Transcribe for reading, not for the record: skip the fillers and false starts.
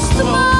It's